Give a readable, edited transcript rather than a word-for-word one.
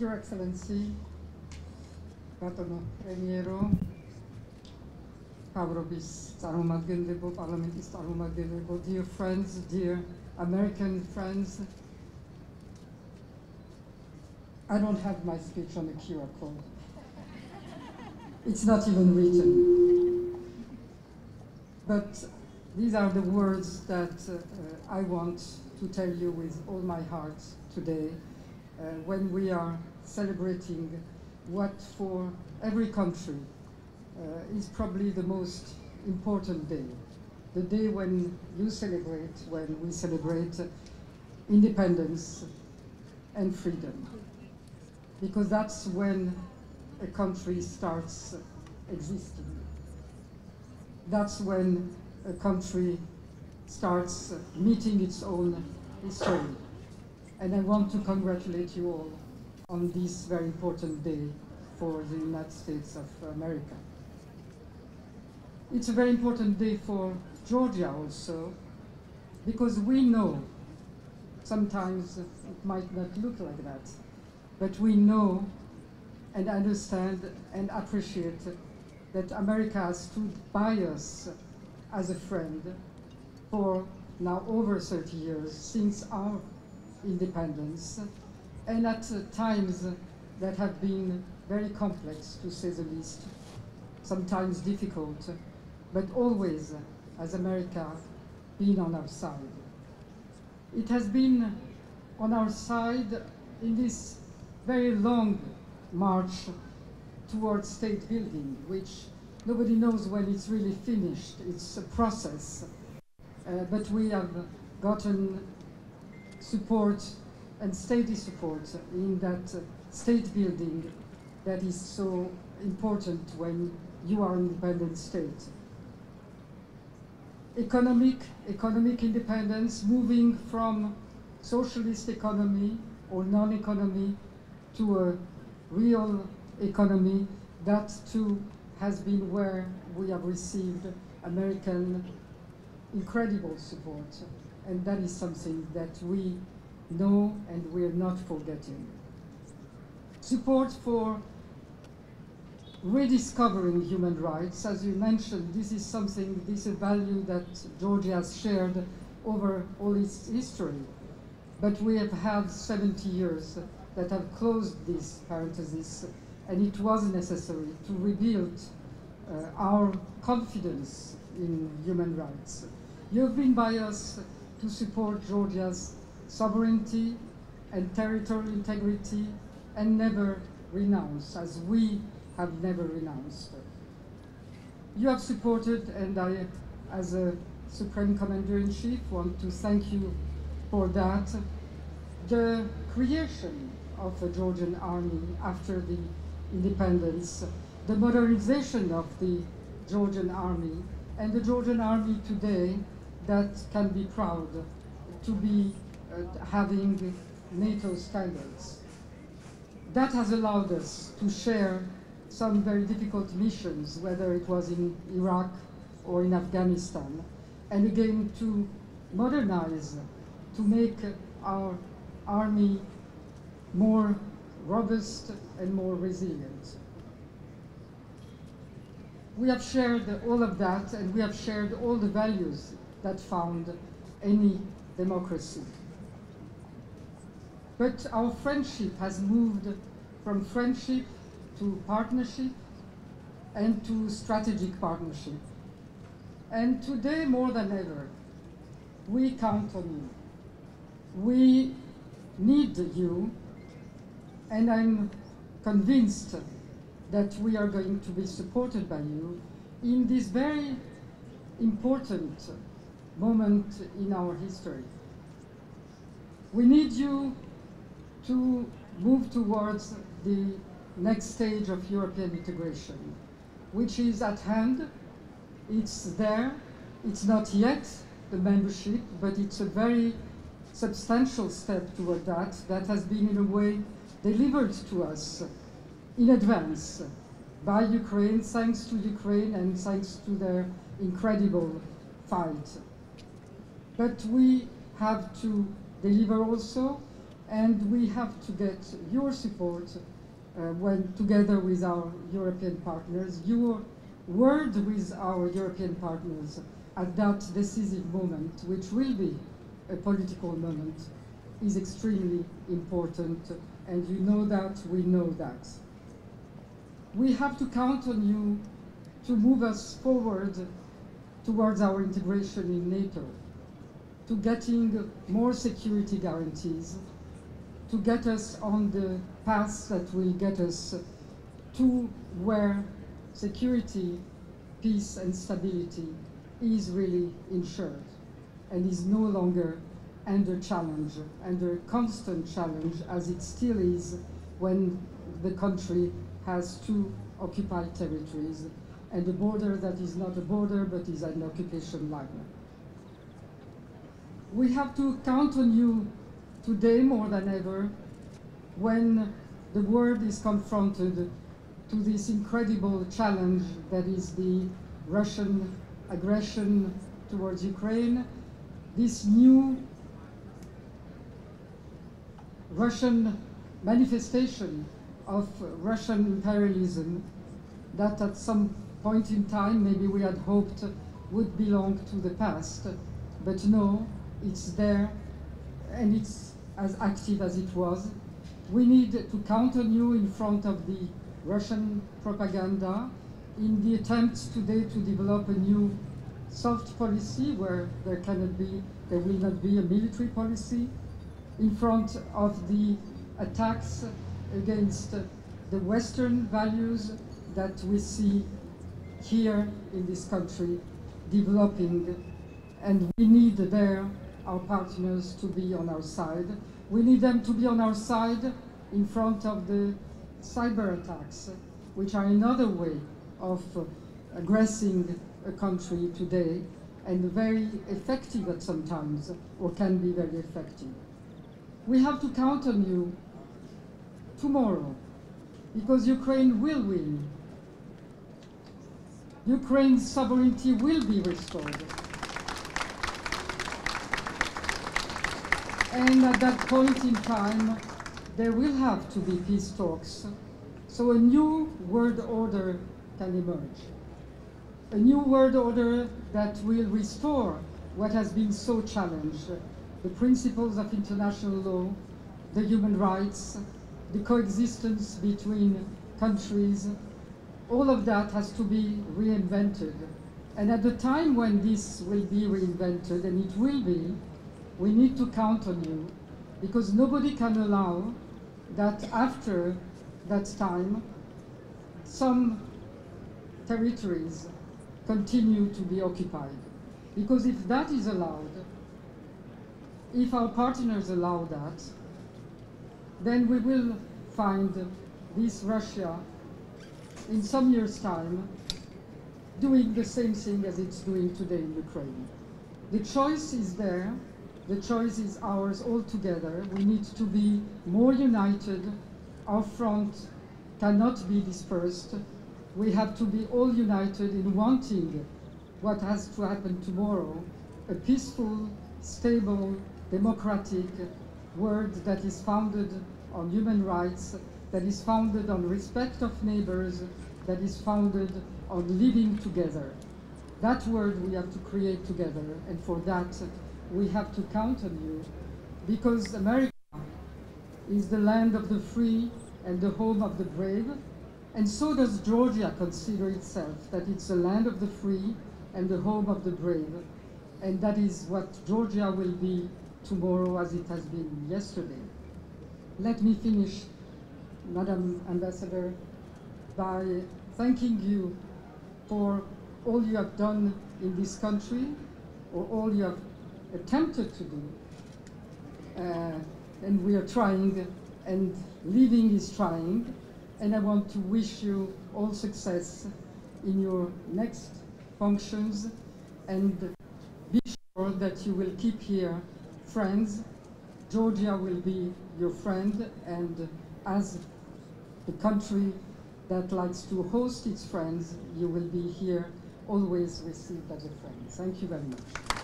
Your Excellency, Patono Premiero, Pavrobis Staromadgendebo, Parliament Staromadgendebo, dear friends, dear American friends, I don't have my speech on the QR code. It's not even written. But these are the words that I want to tell you with all my heart today when we are celebrating what for every country is probably the most important day. The day when you celebrate, when we celebrate independence and freedom. Because that's when a country starts existing. That's when a country starts meeting its own history. And I want to congratulate you all on this very important day for the United States of America. It's a very important day for Georgia also, because we know, sometimes it might not look like that, but we know and understand and appreciate that America has stood by us as a friend for now over 30 years since our independence, and at times that have been very complex, to say the least, sometimes difficult, but always as America been on our side. It has been on our side in this very long march towards state building, which nobody knows when it's really finished. It's a process, but we have gotten support and steady support in that state building that is so important when you are an independent state. Economic independence, moving from socialist economy or non-economy to a real economy, that too has been where we have received American incredible support. And that is something that we know and we are not forgetting. Support for rediscovering human rights. As you mentioned, this is something, this is a value that Georgia has shared over all its history. But we have had 70 years that have closed this parenthesis, and it was necessary to rebuild our confidence in human rights. You've been by us to support Georgia's sovereignty and territorial integrity, and never renounce, as we have never renounced. You have supported, and I, as a Supreme Commander-in-Chief, want to thank you for that, the creation of the Georgian army after the independence, the modernization of the Georgian army, and the Georgian army today that can be proud to be having NATO standards. That has allowed us to share some very difficult missions, whether it was in Iraq or in Afghanistan, and again to modernize, to make our army more robust and more resilient. We have shared all of that, and we have shared all the values that found any democracy. But our friendship has moved from friendship to partnership and to strategic partnership. And today, more than ever, we count on you. We need you, and I'm convinced that we are going to be supported by you in this very important moment in our history. We need you to move towards the next stage of European integration, which is at hand. It's there. It's not yet the membership, but it's a very substantial step toward that, that has been in a way delivered to us in advance by Ukraine, thanks to Ukraine and thanks to their incredible fight. But we have to deliver also and we have to get your support when together with our European partners, your word with our European partners at that decisive moment, which will be a political moment, is extremely important, and you know that, we know that. We have to count on you to move us forward towards our integration in NATO, to getting more security guarantees, to get us on the path that will get us to where security, peace and stability is really ensured and is no longer under challenge, under constant challenge as it still is when the country has two occupied territories and a border that is not a border but is an occupation line. We have to count on you today more than ever when the world is confronted to this incredible challenge that is the Russian aggression towards Ukraine, this new Russian manifestation of Russian imperialism that at some point in time maybe we had hoped would belong to the past, but no, it's there and it's as active as it was. We need to count on you in front of the Russian propaganda in the attempts today to develop a new soft policy where there will not be a military policy, in front of the attacks against the Western values that we see here in this country developing, and we need there our partners to be on our side. We need them to be on our side in front of the cyber attacks, which are another way of aggressing a country today and very effective at some times, or can be very effective. We have to count on you tomorrow, because Ukraine will win. Ukraine's sovereignty will be restored. And at that point in time, there will have to be peace talks. So a new world order can emerge. A new world order that will restore what has been so challenged. The principles of international law, the human rights, the coexistence between countries, all of that has to be reinvented. And at the time when this will be reinvented, and it will be, we need to count on you, because nobody can allow that after that time, some territories continue to be occupied. Because if that is allowed, if our partners allow that, then we will find this Russia in some years' time doing the same thing as it's doing today in Ukraine. The choice is there. The choice is ours all together. We need to be more united. Our front cannot be dispersed. We have to be all united in wanting what has to happen tomorrow, a peaceful, stable, democratic world that is founded on human rights, that is founded on respect of neighbors, that is founded on living together. That world we have to create together, and for that we have to count on you, because America is the land of the free and the home of the brave, and so does Georgia consider itself that it's the land of the free and the home of the brave, and that is what Georgia will be tomorrow as it has been yesterday. Let me finish, Madam Ambassador, by thanking you for all you have done in this country, or all you have attempted to do. And we are trying, and living is trying. And I want to wish you all success in your next functions, and be sure that you will keep here friends. Georgia will be your friend, and as the country that likes to host its friends, you will be here always received as a friend. Thank you very much.